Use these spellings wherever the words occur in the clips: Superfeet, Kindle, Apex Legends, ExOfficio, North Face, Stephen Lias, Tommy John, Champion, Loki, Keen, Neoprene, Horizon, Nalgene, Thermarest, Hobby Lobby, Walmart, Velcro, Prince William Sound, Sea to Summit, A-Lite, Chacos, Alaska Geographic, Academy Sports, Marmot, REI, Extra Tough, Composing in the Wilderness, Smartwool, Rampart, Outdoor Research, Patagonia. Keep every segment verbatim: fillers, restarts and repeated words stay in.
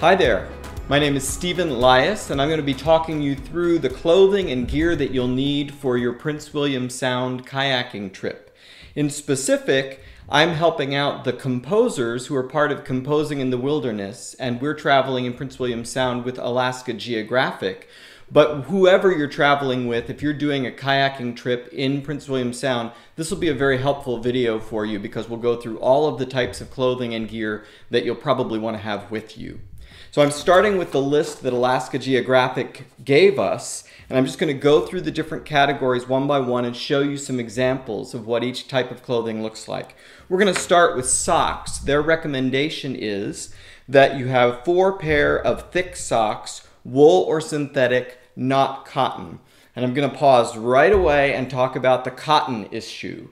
Hi there, my name is Stephen Lias and I'm going to be talking you through the clothing and gear that you'll need for your Prince William Sound kayaking trip. In specific, I'm helping out the composers who are part of Composing in the Wilderness, and we're traveling in Prince William Sound with Alaska Geographic. But whoever you're traveling with, if you're doing a kayaking trip in Prince William Sound, this will be a very helpful video for you because we'll go through all of the types of clothing and gear that you'll probably want to have with you. So I'm starting with the list that Alaska Geographic gave us, and I'm just going to go through the different categories one by one and show you some examples of what each type of clothing looks like. We're going to start with socks. Their recommendation is that you have four pair of thick socks, wool or synthetic, not cotton. And I'm going to pause right away and talk about the cotton issue.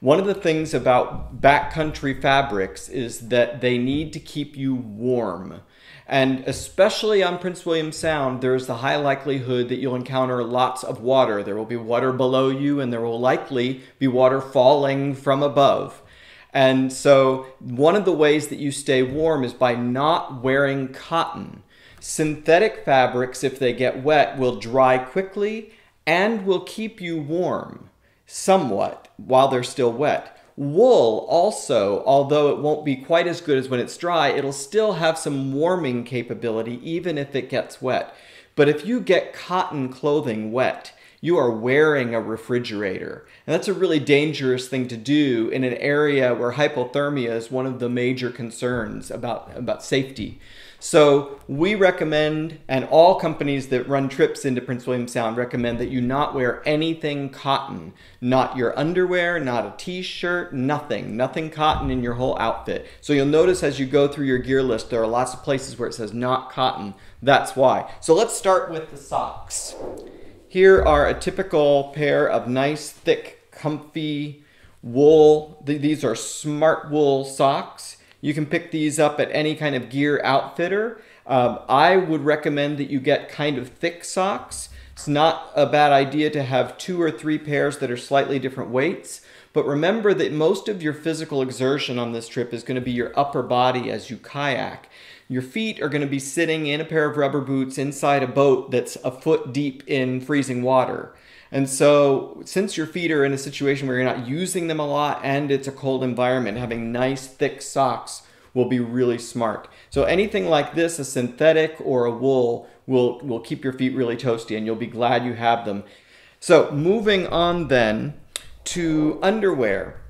One of the things about backcountry fabrics is that they need to keep you warm. And especially on Prince William Sound, there's the high likelihood that you'll encounter lots of water. There will be water below you, and there will likely be water falling from above. And so one of the ways that you stay warm is by not wearing cotton. Synthetic fabrics, if they get wet, will dry quickly and will keep you warm somewhat while they're still wet. Wool also, although it won't be quite as good as when it's dry, it'll still have some warming capability even if it gets wet. But if you get cotton clothing wet, you are wearing a refrigerator. And that's a really dangerous thing to do in an area where hypothermia is one of the major concerns about, about safety. So we recommend, and all companies that run trips into Prince William Sound recommend, that you not wear anything cotton. Not your underwear, not a t-shirt, nothing. Nothing cotton in your whole outfit. So you'll notice as you go through your gear list, there are lots of places where it says not cotton. That's why. So let's start with the socks. Here are a typical pair of nice, thick, comfy wool. These are Smartwool socks. You can pick these up at any kind of gear outfitter. Um, I would recommend that you get kind of thick socks. It's not a bad idea to have two or three pairs that are slightly different weights. But remember that most of your physical exertion on this trip is going to be your upper body as you kayak. Your feet are going to be sitting in a pair of rubber boots inside a boat that's a foot deep in freezing water. And so since your feet are in a situation where you're not using them a lot and it's a cold environment, having nice thick socks will be really smart. So anything like this, a synthetic or a wool, will, will keep your feet really toasty and you'll be glad you have them. So moving on then to underwear.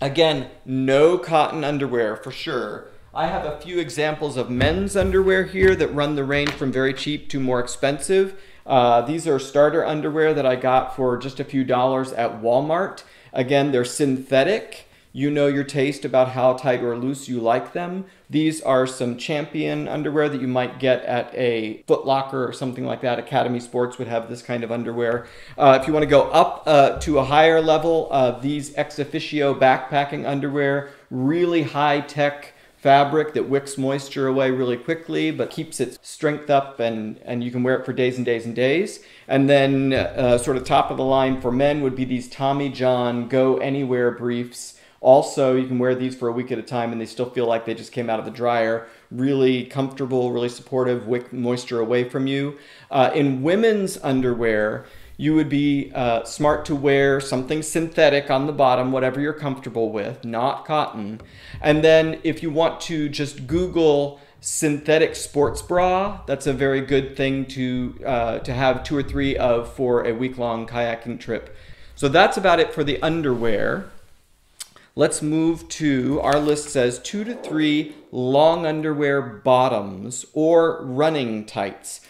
Again, no cotton underwear for sure. I have a few examples of men's underwear here that run the range from very cheap to more expensive. Uh, these are starter underwear that I got for just a few dollars at Walmart. Again, they're synthetic. You know your taste about how tight or loose you like them. These are some Champion underwear that you might get at a Foot Locker or something like that. Academy Sports would have this kind of underwear. Uh, if you want to go up uh, to a higher level, uh, these ExOfficio backpacking underwear, really high-tech fabric that wicks moisture away really quickly but keeps its strength up, and, and you can wear it for days and days and days. And then uh, sort of top of the line for men would be these Tommy John Go Anywhere briefs. Also, you can wear these for a week at a time and they still feel like they just came out of the dryer. Really comfortable, really supportive, wick moisture away from you. Uh, in women's underwear, you would be uh, smart to wear something synthetic on the bottom, whatever you're comfortable with, not cotton. And then if you want to just Google synthetic sports bra, that's a very good thing to, uh, to have two or three of for a week-long kayaking trip. So that's about it for the underwear. Let's move to, our list says two to three long underwear bottoms or running tights.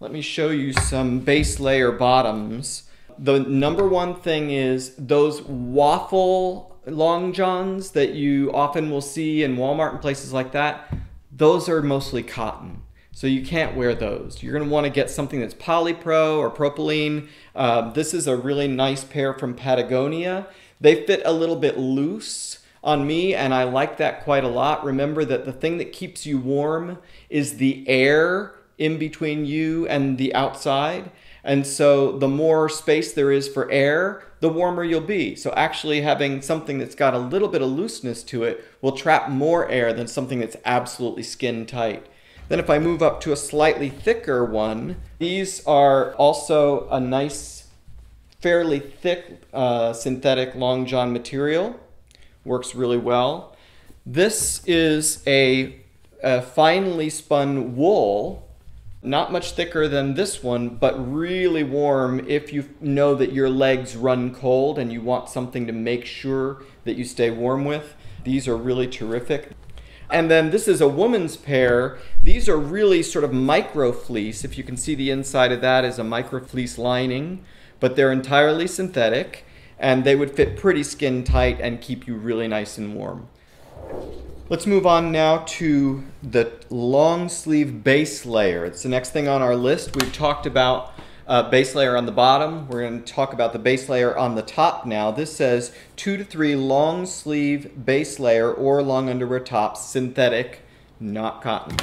Let me show you some base layer bottoms. The number one thing is those waffle long johns that you often will see in Walmart and places like that. Those are mostly cotton, so you can't wear those. You're gonna wanna get something that's polypro or propylene. Uh, this is a really nice pair from Patagonia. They fit a little bit loose on me and I like that quite a lot. Remember that the thing that keeps you warm is the air in between you and the outside. And so the more space there is for air, the warmer you'll be. So actually having something that's got a little bit of looseness to it will trap more air than something that's absolutely skin tight. Then if I move up to a slightly thicker one, these are also a nice, fairly thick uh, synthetic long john material. Works really well. This is a, a finely spun wool, not much thicker than this one, but really warm if you know that your legs run cold and you want something to make sure that you stay warm with. These are really terrific. And then this is a woman's pair. These are really sort of micro fleece. If you can see, the inside of that is a micro fleece lining, but they're entirely synthetic and they would fit pretty skin tight and keep you really nice and warm. Let's move on now to the long sleeve base layer. It's the next thing on our list. We've talked about uh, base layer on the bottom. We're going to talk about the base layer on the top now. This says two to three long sleeve base layer or long underwear tops, synthetic, not cotton.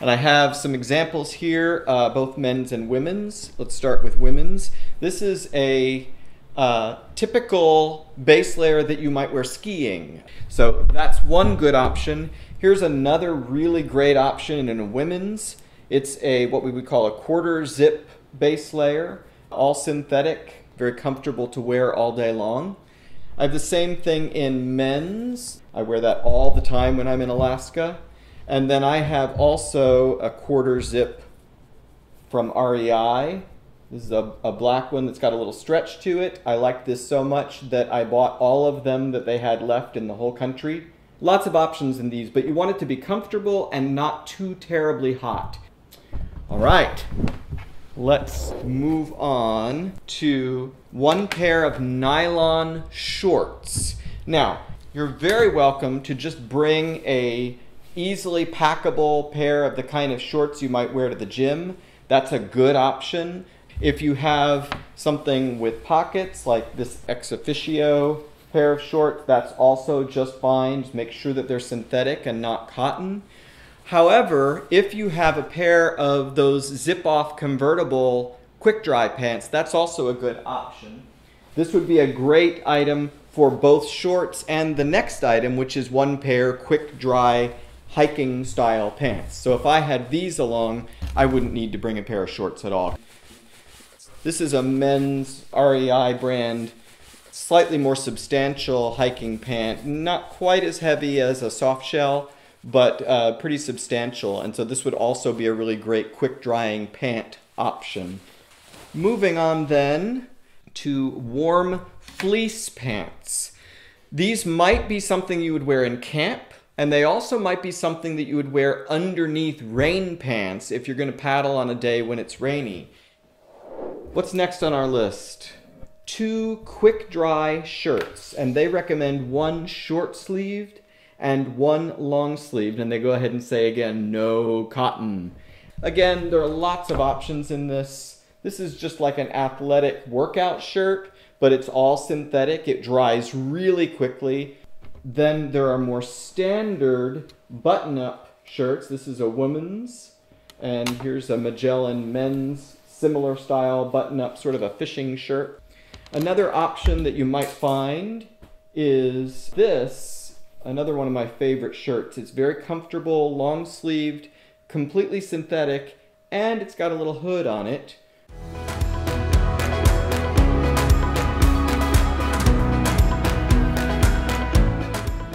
And I have some examples here, uh, both men's and women's. Let's start with women's. This is a Uh, typical base layer that you might wear skiing. So that's one good option. Here's another really great option in a women's. It's a what we would call a quarter zip base layer, all synthetic, very comfortable to wear all day long. I have the same thing in men's. I wear that all the time when I'm in Alaska. And then I have also a quarter zip from R E I. This is a, a black one that's got a little stretch to it. I like this so much that I bought all of them that they had left in the whole country. Lots of options in these, but you want it to be comfortable and not too terribly hot. All right, let's move on to one pair of nylon shorts. Now, you're very welcome to just bring a easily packable pair of the kind of shorts you might wear to the gym. That's a good option. If you have something with pockets, like this ExOfficio pair of shorts, that's also just fine. Just make sure that they're synthetic and not cotton. However, if you have a pair of those zip-off convertible quick-dry pants, that's also a good option. This would be a great item for both shorts and the next item, which is one pair quick-dry hiking-style pants. So if I had these along, I wouldn't need to bring a pair of shorts at all. This is a men's R E I brand, slightly more substantial hiking pant, not quite as heavy as a soft shell, but uh, pretty substantial. And so this would also be a really great quick drying pant option. Moving on then to warm fleece pants. These might be something you would wear in camp, and they also might be something that you would wear underneath rain pants if you're going to paddle on a day when it's rainy. What's next on our list? Two quick dry shirts, and they recommend one short sleeved and one long sleeved, and they go ahead and say again, no cotton. Again, there are lots of options in this. This is just like an athletic workout shirt, but it's all synthetic. It dries really quickly. Then there are more standard button up shirts. This is a woman's, and here's a Magellan men's similar style button-up, sort of a fishing shirt. Another option that you might find is this, another one of my favorite shirts. It's very comfortable, long-sleeved, completely synthetic, and it's got a little hood on it.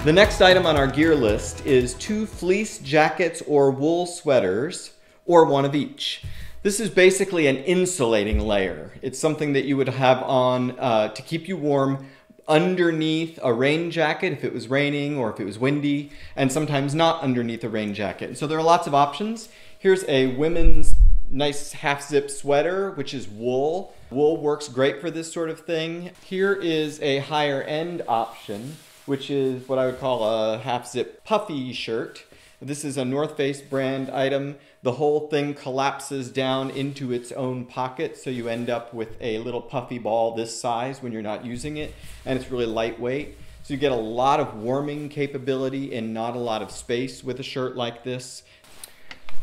The next item on our gear list is two fleece jackets or wool sweaters, or one of each. This is basically an insulating layer. It's something that you would have on uh, to keep you warm underneath a rain jacket if it was raining or if it was windy, and sometimes not underneath a rain jacket. So there are lots of options. Here's a women's nice half-zip sweater, which is wool. Wool works great for this sort of thing. Here is a higher-end option, which is what I would call a half-zip puffy shirt. This is a North Face brand item. The whole thing collapses down into its own pocket, so you end up with a little puffy ball this size when you're not using it, and it's really lightweight. So you get a lot of warming capability and not a lot of space with a shirt like this.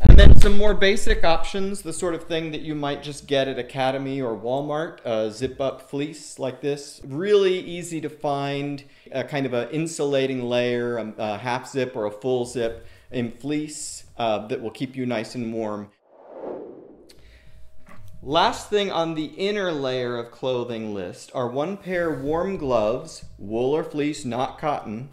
And then some more basic options, the sort of thing that you might just get at Academy or Walmart, a zip-up fleece like this. Really easy to find, a kind of an insulating layer, a half-zip or a full zip. and fleece uh, that will keep you nice and warm. Last thing on the inner layer of clothing list are one pair warm gloves, wool or fleece, not cotton.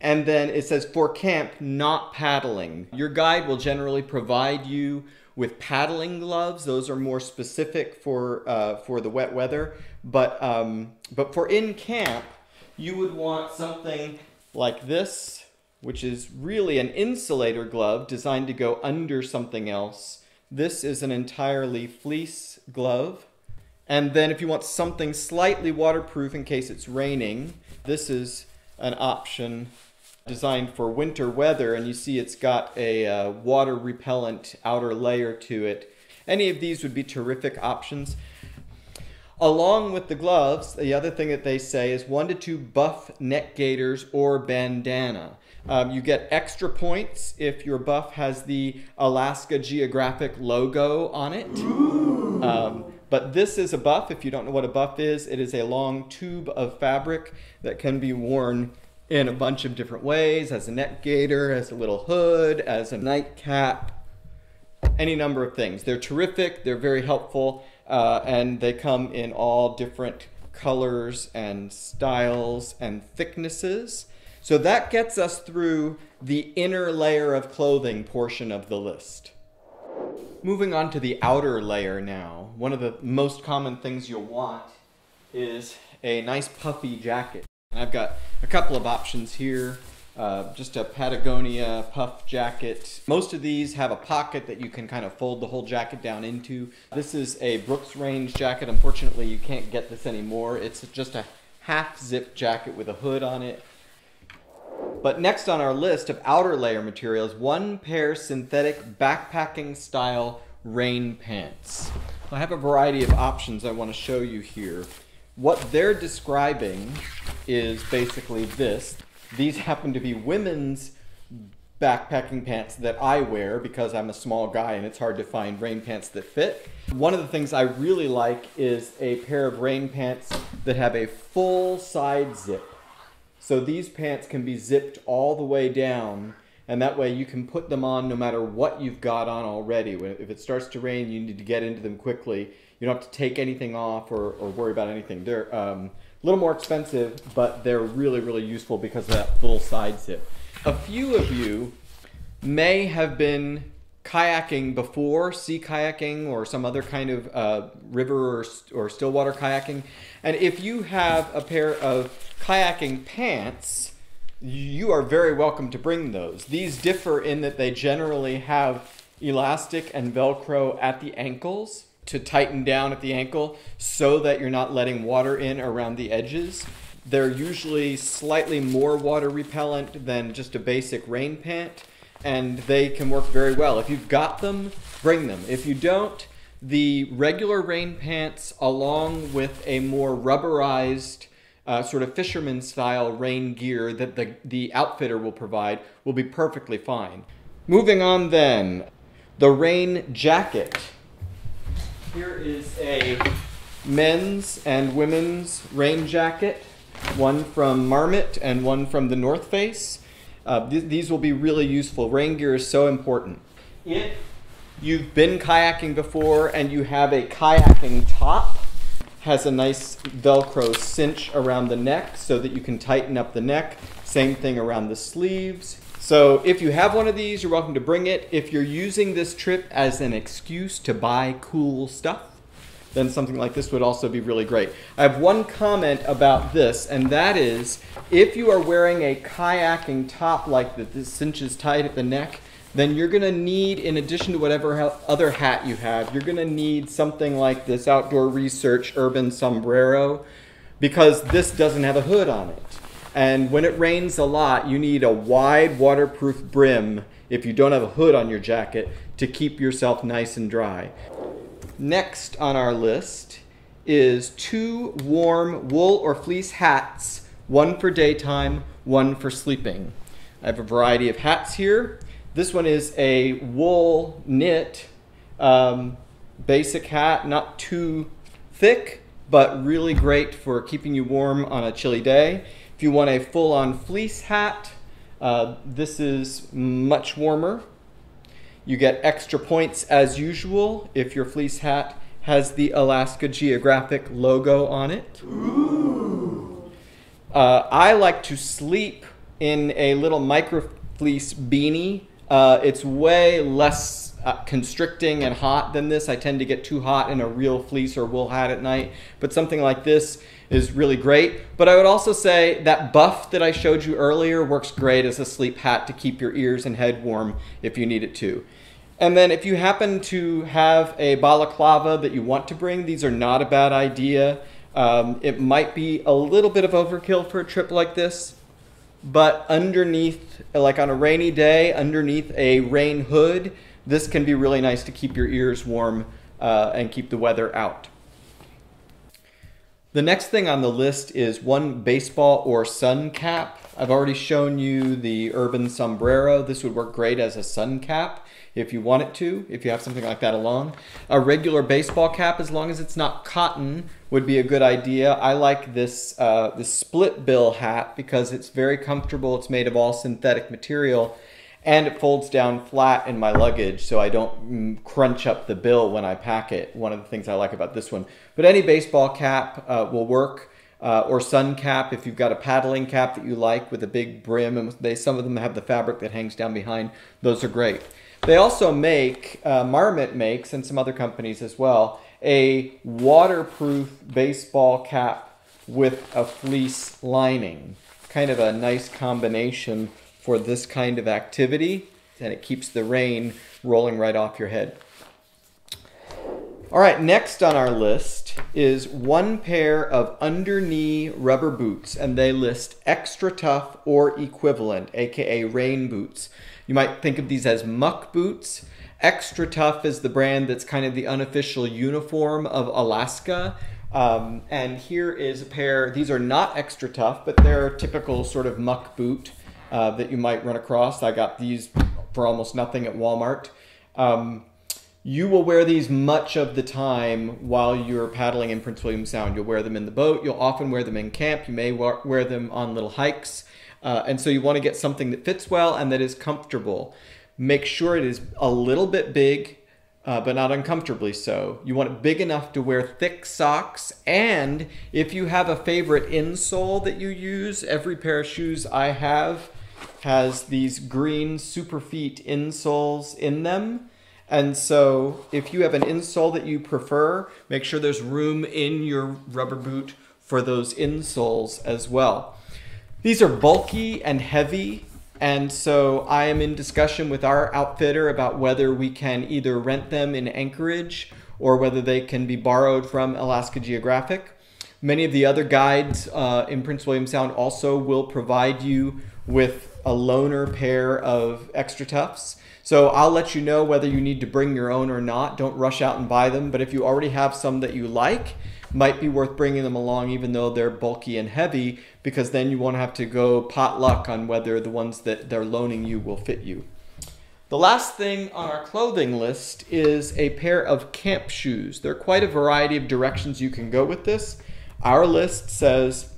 And then it says for camp, not paddling. Your guide will generally provide you with paddling gloves. Those are more specific for, uh, for the wet weather. But, um, but for in camp, you would want something like this, which is really an insulator glove designed to go under something else. This is an entirely fleece glove. And then if you want something slightly waterproof in case it's raining, this is an option designed for winter weather. And you see it's got a uh, water repellent outer layer to it. Any of these would be terrific options. Along with the gloves, the other thing that they say is one to two buff neck gaiters or bandana. Um, you get extra points if your buff has the Alaska Geographic logo on it. Um, but this is a buff. If you don't know what a buff is, it is a long tube of fabric that can be worn in a bunch of different ways, as a neck gaiter, as a little hood, as a nightcap, any number of things. They're terrific. They're very helpful. Uh, and they come in all different colors and styles and thicknesses. So that gets us through the inner layer of clothing portion of the list. Moving on to the outer layer now. One of the most common things you'll want is a nice puffy jacket. And I've got a couple of options here. Uh, just a Patagonia puff jacket. Most of these have a pocket that you can kind of fold the whole jacket down into. This is a Brooks Range jacket. Unfortunately, you can't get this anymore. It's just a half zip jacket with a hood on it. But next on our list of outer layer materials, one pair synthetic backpacking style rain pants. I have a variety of options I want to show you here. What they're describing is basically this. These happen to be women's backpacking pants that I wear because I'm a small guy and it's hard to find rain pants that fit. One of the things I really like is a pair of rain pants that have a full side zip. So these pants can be zipped all the way down, and that way you can put them on no matter what you've got on already. If it starts to rain, you need to get into them quickly. You don't have to take anything off or, or worry about anything. They're, um, a little more expensive, but they're really, really useful because of that full side zip. A few of you may have been kayaking before, sea kayaking or some other kind of uh, river or, or stillwater kayaking. And if you have a pair of kayaking pants, you are very welcome to bring those. These differ in that they generally have elastic and Velcro at the ankles to tighten down at the ankle so that you're not letting water in around the edges. They're usually slightly more water repellent than just a basic rain pant, and they can work very well. If you've got them, bring them. If you don't, the regular rain pants along with a more rubberized uh, sort of fisherman style rain gear that the, the outfitter will provide will be perfectly fine. Moving on then, the rain jacket. Here is a men's and women's rain jacket, one from Marmot and one from the North Face. Uh, th these will be really useful. Rain gear is so important. If you've been kayaking before and you have a kayaking top, has a nice Velcro cinch around the neck so that you can tighten up the neck. Same thing around the sleeves. So if you have one of these, you're welcome to bring it. If you're using this trip as an excuse to buy cool stuff, then something like this would also be really great. I have one comment about this, and that is, if you are wearing a kayaking top like that, this cinches tight at the neck, then you're gonna need, in addition to whatever other hat you have, you're gonna need something like this Outdoor Research Urban Sombrero, because this doesn't have a hood on it. And when it rains a lot, you need a wide waterproof brim if you don't have a hood on your jacket to keep yourself nice and dry. Next on our list is two warm wool or fleece hats, one for daytime, one for sleeping. I have a variety of hats here. This one is a wool knit um, basic hat, not too thick, but really great for keeping you warm on a chilly day. If you want a full-on fleece hat, Uh, this is much warmer. You get extra points as usual if your fleece hat has the Alaska Geographic logo on it. Ooh. Uh, I like to sleep in a little micro fleece beanie. Uh, it's way less uh, constricting and hot than this. I tend to get too hot in a real fleece or wool hat at night, but something like this is really great. But I would also say that buff that I showed you earlier works great as a sleep hat to keep your ears and head warm if you need it to. And then if you happen to have a balaclava that you want to bring, these are not a bad idea. Um, it might be a little bit of overkill for a trip like this, but underneath, like on a rainy day, underneath a rain hood, this can be really nice to keep your ears warm uh, and keep the weather out. The next thing on the list is one baseball or sun cap. I've already shown you the Urban Sombrero. This would work great as a sun cap if you want it to, if you have something like that along. A regular baseball cap, as long as it's not cotton, would be a good idea. I like this, uh, this split bill hat because it's very comfortable. It's made of all synthetic material and it folds down flat in my luggage so I don't crunch up the bill when I pack it. One of the things I like about this one. But any baseball cap uh, will work, uh, or sun cap if you've got a paddling cap that you like with a big brim, and they, some of them have the fabric that hangs down behind. Those are great. They also make, uh, Marmot makes, and some other companies as well, a waterproof baseball cap with a fleece lining. Kind of a nice combination for this kind of activity, and it keeps the rain rolling right off your head. All right, next on our list is one pair of underknee rubber boots, and they list Extra Tough or equivalent, aka rain boots. You might think of these as muck boots. Extra Tough is the brand that's kind of the unofficial uniform of Alaska. Um, and here is a pair. These are not extra tough, but they're a typical sort of muck boot uh, that you might run across. I got these for almost nothing at Walmart. Um, you will wear these much of the time while you're paddling in Prince William Sound. You'll wear them in the boat. You'll often wear them in camp. You may wear them on little hikes. Uh, and so you want to get something that fits well and that is comfortable. Make sure it is a little bit big, uh, but not uncomfortably so. You want it big enough to wear thick socks. And if you have a favorite insole that you use, every pair of shoes I have has these green Superfeet insoles in them. And so if you have an insole that you prefer, make sure there's room in your rubber boot for those insoles as well. These are bulky and heavy. And so I am in discussion with our outfitter about whether we can either rent them in Anchorage or whether they can be borrowed from Alaska Geographic. Many of the other guides uh, in Prince William Sound also will provide you with a loaner pair of Extra Toughs. So I'll let you know whether you need to bring your own or not. Don't rush out and buy them, but if you already have some that you like, might be worth bringing them along even though they're bulky and heavy, because then you won't have to go potluck on whether the ones that they're loaning you will fit you. The last thing on our clothing list is a pair of camp shoes. There are quite a variety of directions you can go with this. Our list says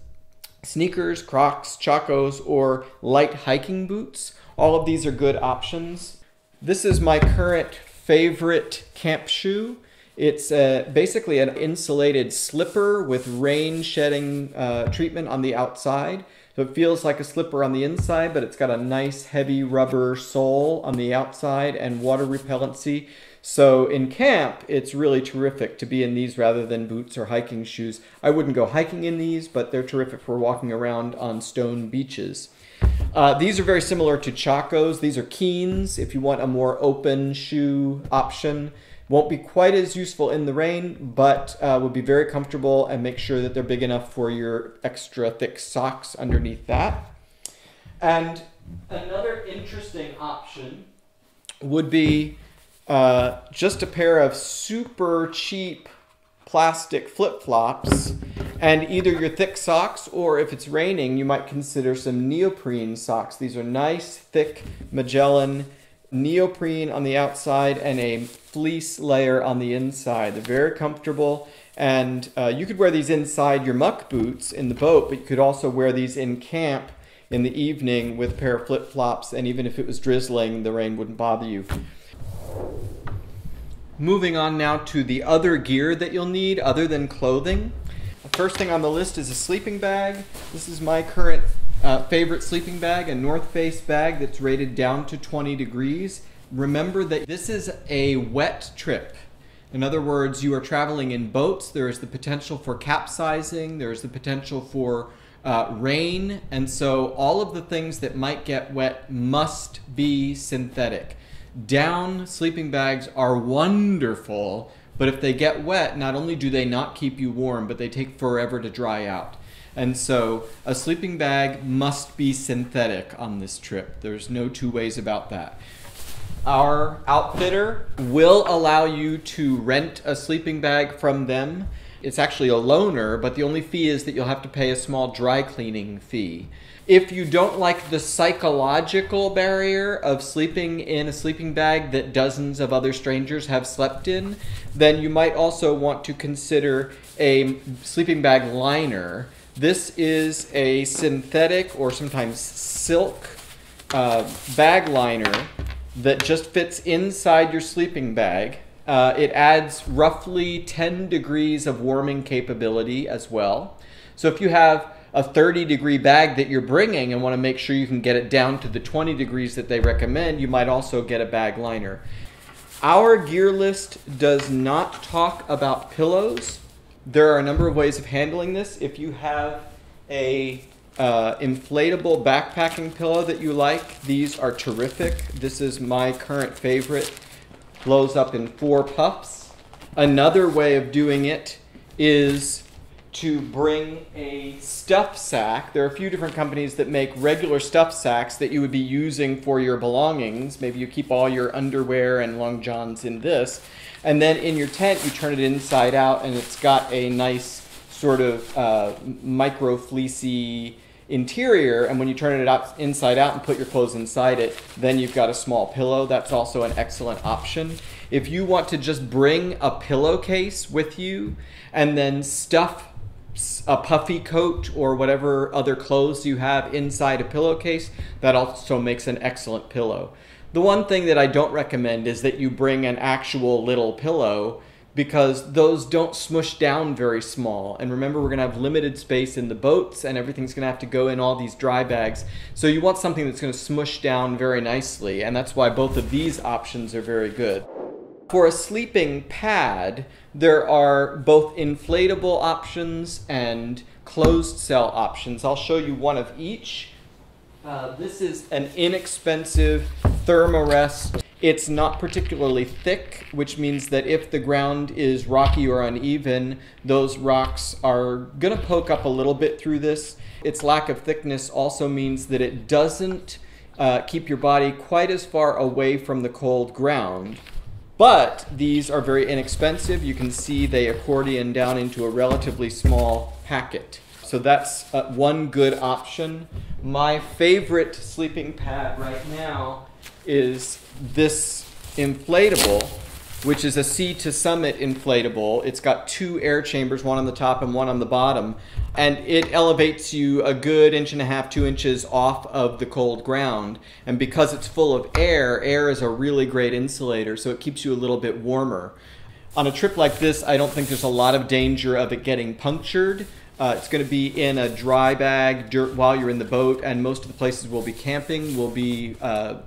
sneakers, Crocs, Chacos, or light hiking boots. All of these are good options. This is my current favorite camp shoe. It's uh, basically an insulated slipper with rain shedding uh, treatment on the outside. So it feels like a slipper on the inside, but it's got a nice heavy rubber sole on the outside and water repellency. So in camp, it's really terrific to be in these rather than boots or hiking shoes. I wouldn't go hiking in these, but they're terrific for walking around on stone beaches. Uh, these are very similar to Chacos. These are Keens if you want a more open shoe option. Won't be quite as useful in the rain, but uh, will be very comfortable, and make sure that they're big enough for your extra thick socks underneath that. And another interesting option would be uh, just a pair of super cheap plastic flip-flops, and either your thick socks, or if it's raining, you might consider some neoprene socks. These are nice, thick Magellan neoprene on the outside and a fleece layer on the inside. They're very comfortable, and uh, you could wear these inside your muck boots in the boat, but you could also wear these in camp in the evening with a pair of flip-flops, and even if it was drizzling, the rain wouldn't bother you. Moving on now to the other gear that you'll need other than clothing. The first thing on the list is a sleeping bag. This is my current uh, favorite sleeping bag, a North Face bag that's rated down to twenty degrees. Remember that this is a wet trip. In other words, you are traveling in boats. There is the potential for capsizing. There is the potential for uh, rain. And so all of the things that might get wet must be synthetic. Down sleeping bags are wonderful, but if they get wet, not only do they not keep you warm, but they take forever to dry out. And so a sleeping bag must be synthetic on this trip. There's no two ways about that. Our outfitter will allow you to rent a sleeping bag from them. It's actually a loaner, but the only fee is that you'll have to pay a small dry cleaning fee. If you don't like the psychological barrier of sleeping in a sleeping bag that dozens of other strangers have slept in, then you might also want to consider a sleeping bag liner. This is a synthetic or sometimes silk uh, bag liner that just fits inside your sleeping bag. Uh, it adds roughly ten degrees of warming capability as well. So if you have a thirty degree bag that you're bringing and want to make sure you can get it down to the twenty degrees that they recommend, you might also get a bag liner. Our gear list does not talk about pillows. There are a number of ways of handling this. If you have a uh, inflatable backpacking pillow that you like, these are terrific. This is my current favorite. Blows up in four puffs. Another way of doing it is to bring a stuff sack. There are a few different companies that make regular stuff sacks that you would be using for your belongings. Maybe you keep all your underwear and long johns in this. And then in your tent, you turn it inside out and it's got a nice sort of uh, micro fleecy interior, and when you turn it out inside out and put your clothes inside it, then you've got a small pillow. That's also an excellent option. If you want to just bring a pillowcase with you and then stuff a puffy coat or whatever other clothes you have inside a pillowcase, that also makes an excellent pillow. The one thing that I don't recommend is that you bring an actual little pillow, because those don't smoosh down very small. And remember, we're gonna have limited space in the boats and everything's gonna have to go in all these dry bags. So you want something that's gonna smoosh down very nicely, and that's why both of these options are very good. For a sleeping pad, there are both inflatable options and closed cell options. I'll show you one of each. Uh, this is an inexpensive Thermarest. It's not particularly thick, which means that if the ground is rocky or uneven, those rocks are gonna poke up a little bit through this. Its lack of thickness also means that it doesn't uh, keep your body quite as far away from the cold ground. But these are very inexpensive. You can see they accordion down into a relatively small packet. So that's uh, one good option. My favorite sleeping pad right now is this inflatable, which is a Sea to Summit inflatable. It's got two air chambers, one on the top and one on the bottom, and it elevates you a good inch and a half, two inches off of the cold ground. And because it's full of air, air is a really great insulator, so it keeps you a little bit warmer. On a trip like this, I don't think there's a lot of danger of it getting punctured. Uh, it's going to be in a dry bag dirt while you're in the boat, and most of the places we'll be camping will be uh,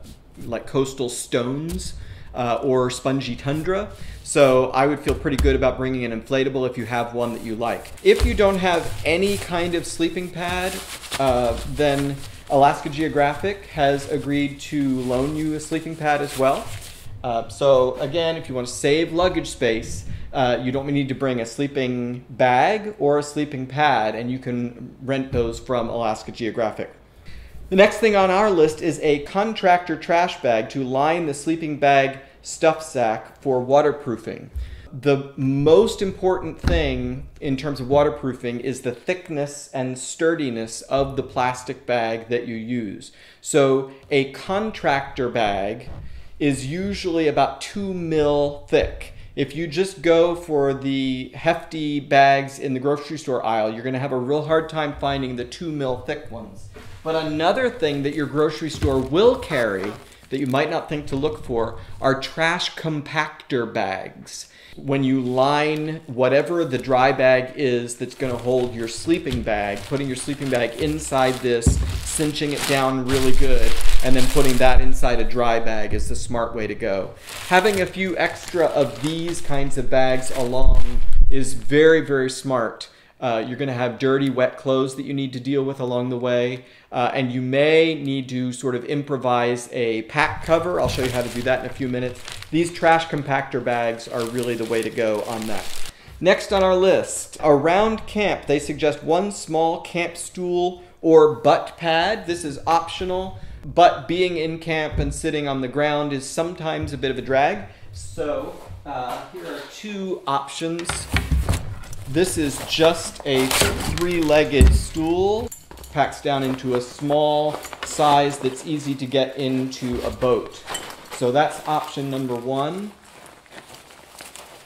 like coastal stones uh, or spongy tundra. So I would feel pretty good about bringing an inflatable if you have one that you like. If you don't have any kind of sleeping pad, uh, then Alaska Geographic has agreed to loan you a sleeping pad as well. Uh, so again, if you want to save luggage space, uh, you don't need to bring a sleeping bag or a sleeping pad, and you can rent those from Alaska Geographic. The next thing on our list is a contractor trash bag to line the sleeping bag stuff sack for waterproofing. The most important thing in terms of waterproofing is the thickness and sturdiness of the plastic bag that you use. So a contractor bag is usually about two mil thick. If you just go for the hefty bags in the grocery store aisle, you're gonna have a real hard time finding the two mil thick ones. But another thing that your grocery store will carry that you might not think to look for are trash compactor bags. When you line whatever the dry bag is that's gonna hold your sleeping bag, putting your sleeping bag inside this, cinching it down really good, and then putting that inside a dry bag is the smart way to go. Having a few extra of these kinds of bags along is very, very smart. Uh, you're gonna have dirty, wet clothes that you need to deal with along the way. Uh, and you may need to sort of improvise a pack cover. I'll show you how to do that in a few minutes. These trash compactor bags are really the way to go on that. Next on our list, around camp, they suggest one small camp stool or butt pad. This is optional, but being in camp and sitting on the ground is sometimes a bit of a drag. So uh, here are two options. This is just a three-legged stool. Packs down into a small size that's easy to get into a boat. So that's option number one.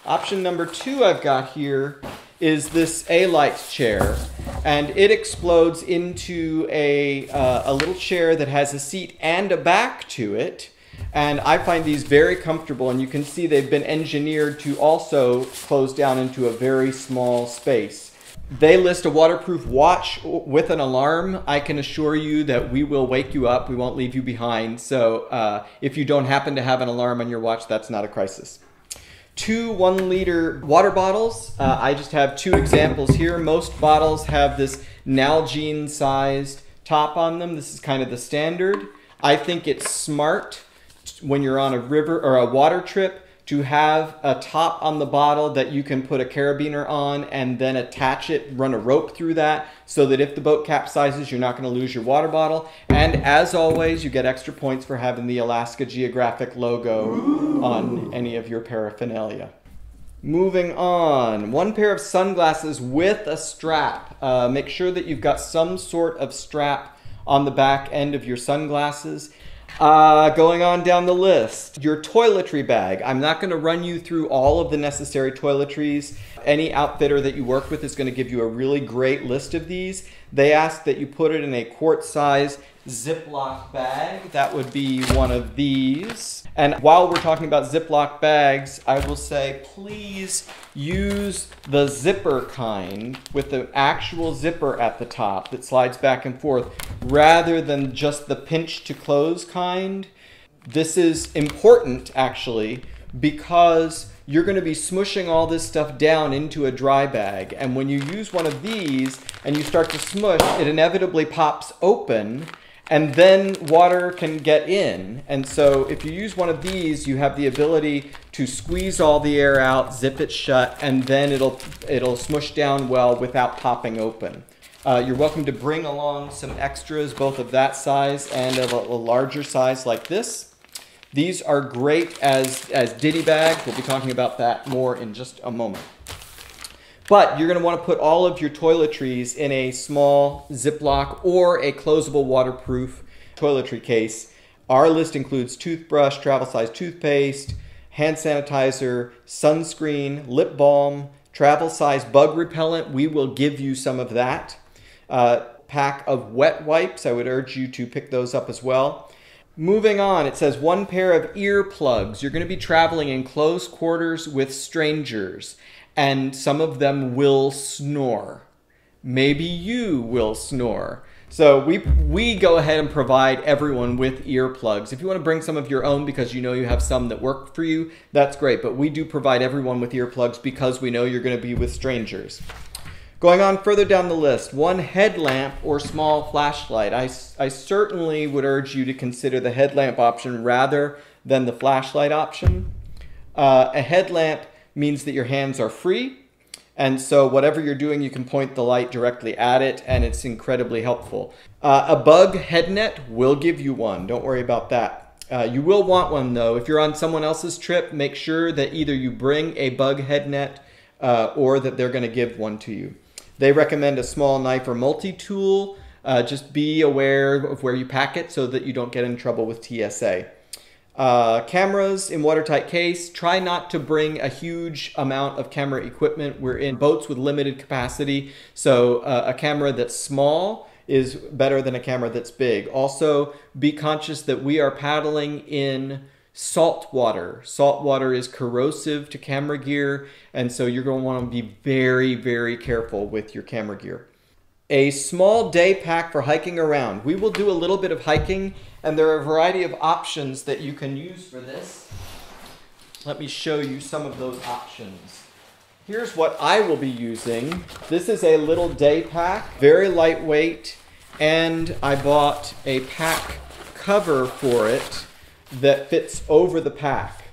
Option number two I've got here is this A-Lite chair. And it explodes into a, uh, a little chair that has a seat and a back to it. And I find these very comfortable, and you can see they've been engineered to also close down into a very small space. They list a waterproof watch with an alarm. I can assure you that we will wake you up. We won't leave you behind. So uh, if you don't happen to have an alarm on your watch, that's not a crisis. Two one liter water bottles. Uh, I just have two examples here. Most bottles have this Nalgene sized top on them. This is kind of the standard. I think it's smart when you're on a river or a water trip to have a top on the bottle that you can put a carabiner on and then attach it, run a rope through that so that if the boat capsizes, you're not gonna lose your water bottle. And as always, you get extra points for having the Alaska Geographic logo Ooh. on any of your paraphernalia. Moving on, one pair of sunglasses with a strap. Uh, make sure that you've got some sort of strap on the back end of your sunglasses. Uh, going on down the list, your toiletry bag. I'm not going to run you through all of the necessary toiletries. Any outfitter that you work with is going to give you a really great list of these. They ask that you put it in a quart-size Ziploc bag. That would be one of these. And while we're talking about Ziploc bags, I will say please use the zipper kind with the actual zipper at the top that slides back and forth rather than just the pinch to close kind. This is important actually because you're going to be smushing all this stuff down into a dry bag. And when you use one of these and you start to smush, it inevitably pops open and then water can get in. And so if you use one of these, you have the ability to squeeze all the air out, zip it shut, and then it'll, it'll smush down well without popping open. Uh, you're welcome to bring along some extras, both of that size and of a, a larger size like this. These are great as, as ditty bags. We'll be talking about that more in just a moment. But you're gonna wanna put all of your toiletries in a small Ziploc or a closable waterproof toiletry case. Our list includes toothbrush, travel size toothpaste, hand sanitizer, sunscreen, lip balm, travel size bug repellent. We will give you some of that. Uh, pack of wet wipes. I would urge you to pick those up as well. Moving on, it says one pair of earplugs. You're gonna be traveling in close quarters with strangers. And some of them will snore. Maybe you will snore. So we, we go ahead and provide everyone with earplugs. If you want to bring some of your own because you know you have some that work for you, that's great. But we do provide everyone with earplugs because we know you're going to be with strangers. Going on further down the list, one headlamp or small flashlight. I, I certainly would urge you to consider the headlamp option rather than the flashlight option. Uh, a headlamp means that your hands are free. And so whatever you're doing, you can point the light directly at it, and it's incredibly helpful. Uh, a bug head net will give you one. Don't worry about that. Uh, you will want one, though. If you're on someone else's trip, make sure that either you bring a bug head net uh, or that they're going to give one to you. They recommend a small knife or multi-tool. Uh, just be aware of where you pack it so that you don't get in trouble with T S A. Uh, cameras in watertight case. Try not to bring a huge amount of camera equipment. We're in boats with limited capacity, so uh, a camera that's small is better than a camera that's big. Also, be conscious that we are paddling in salt water. Salt water is corrosive to camera gear, and so you're going to want to be very, very careful with your camera gear. A small day pack for hiking around. We will do a little bit of hiking, and there are a variety of options that you can use for this. Let me show you some of those options. Here's what I will be using. This is a little day pack, very lightweight, and I bought a pack cover for it that fits over the pack.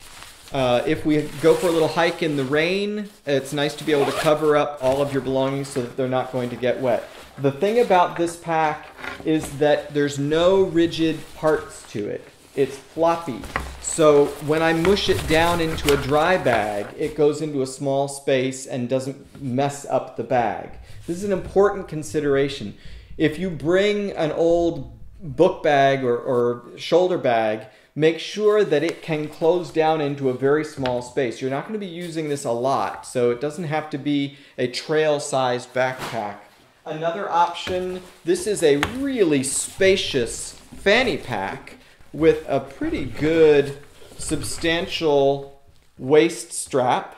Uh, if we go for a little hike in the rain, it's nice to be able to cover up all of your belongings so that they're not going to get wet. The thing about this pack is that there's no rigid parts to it. It's floppy. So when I mush it down into a dry bag, it goes into a small space and doesn't mess up the bag. This is an important consideration. If you bring an old book bag or, or shoulder bag, make sure that it can close down into a very small space. You're not going to be using this a lot, so it doesn't have to be a trail-sized backpack. Another option, this is a really spacious fanny pack with a pretty good substantial waist strap.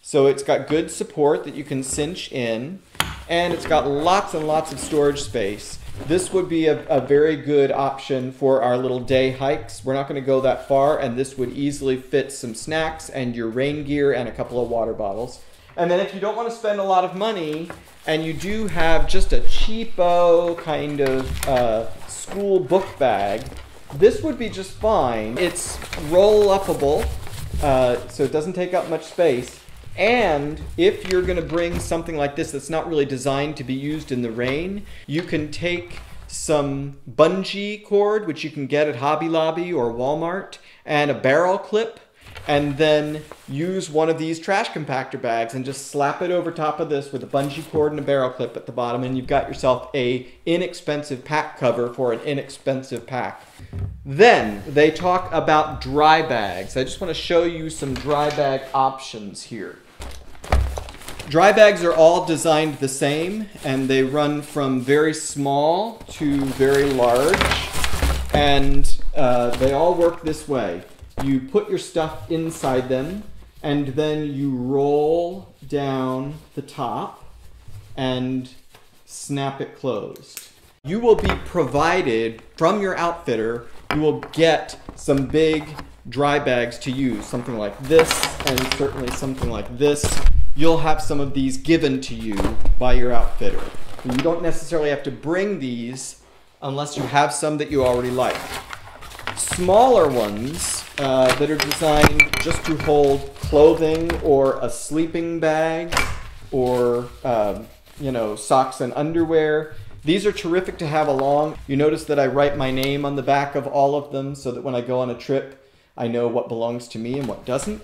So it's got good support that you can cinch in, and it's got lots and lots of storage space. This would be a, a very good option for our little day hikes. We're not going to go that far, and this would easily fit some snacks and your rain gear and a couple of water bottles. And then if you don't want to spend a lot of money and you do have just a cheapo kind of uh, school book bag, this would be just fine. It's roll-upable, uh, so it doesn't take up much space. And if you're going to bring something like this that's not really designed to be used in the rain, you can take some bungee cord, which you can get at Hobby Lobby or Walmart, and a barrel clip, and then use one of these trash compactor bags and just slap it over top of this with a bungee cord and a barrel clip at the bottom, and you've got yourself an inexpensive pack cover for an inexpensive pack. Then they talk about dry bags. I just want to show you some dry bag options here. Dry bags are all designed the same, and they run from very small to very large, and uh, they all work this way. You put your stuff inside them, and then you roll down the top and snap it closed. You will be provided from your outfitter, you will get some big dry bags to use, something like this, and certainly something like this. You'll have some of these given to you by your outfitter. And you don't necessarily have to bring these unless you have some that you already like. Smaller ones uh, that are designed just to hold clothing or a sleeping bag or um, you know, socks and underwear. These are terrific to have along. You notice that I write my name on the back of all of them so that when I go on a trip, I know what belongs to me and what doesn't.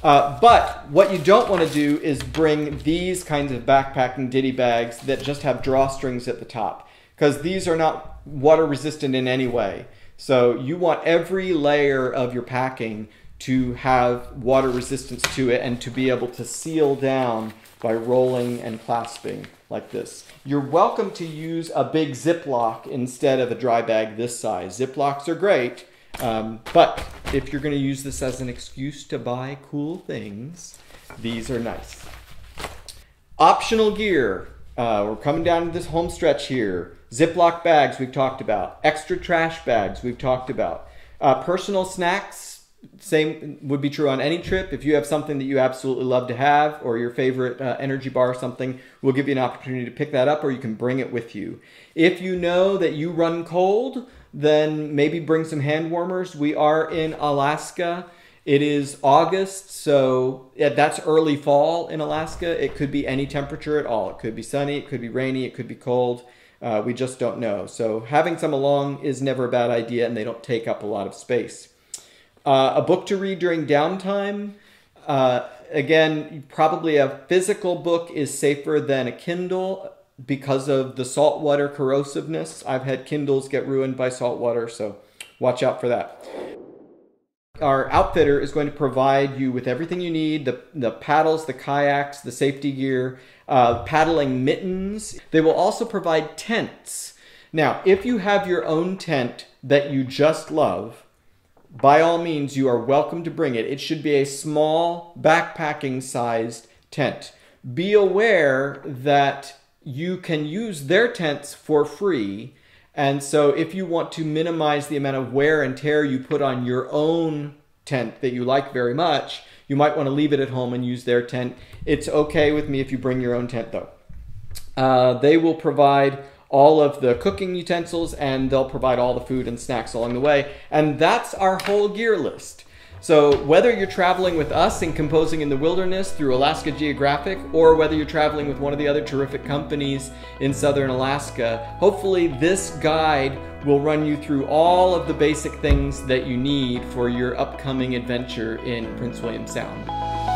Uh, but what you don't want to do is bring these kinds of backpacking ditty bags that just have drawstrings at the top, because these are not water resistant in any way. So you want every layer of your packing to have water resistance to it and to be able to seal down by rolling and clasping like this. You're welcome to use a big Ziploc instead of a dry bag this size. Ziplocs are great, um, but if you're going to use this as an excuse to buy cool things, these are nice. Optional gear. Uh, we're coming down to this home stretch here. Ziploc bags we've talked about. Extra trash bags we've talked about. Uh, personal snacks, same would be true on any trip. If you have something that you absolutely love to have, or your favorite uh, energy bar or something, we'll give you an opportunity to pick that up, or you can bring it with you. If you know that you run cold, then maybe bring some hand warmers. We are in Alaska. It is August, so that's early fall in Alaska. It could be any temperature at all. It could be sunny, it could be rainy, it could be cold. Uh, we just don't know. So having some along is never a bad idea, and they don't take up a lot of space. Uh, a book to read during downtime. Uh, again, probably a physical book is safer than a Kindle because of the saltwater corrosiveness. I've had Kindles get ruined by saltwater, so watch out for that. our outfitter is going to provide you with everything you need, the, the paddles, the kayaks, the safety gear, uh, paddling mittens. They will also provide tents. Now, if you have your own tent that you just love, by all means, you are welcome to bring it. It should be a small backpacking-sized tent. Be aware that you can use their tents for free. And so if you want to minimize the amount of wear and tear you put on your own tent that you like very much, you might want to leave it at home and use their tent. It's okay with me if you bring your own tent, though. Uh, they will provide all of the cooking utensils, and they'll provide all the food and snacks along the way. And that's our whole gear list. So whether you're traveling with us in Composing in the Wilderness through Alaska Geographic, or whether you're traveling with one of the other terrific companies in Southern Alaska, hopefully this guide will run you through all of the basic things that you need for your upcoming adventure in Prince William Sound.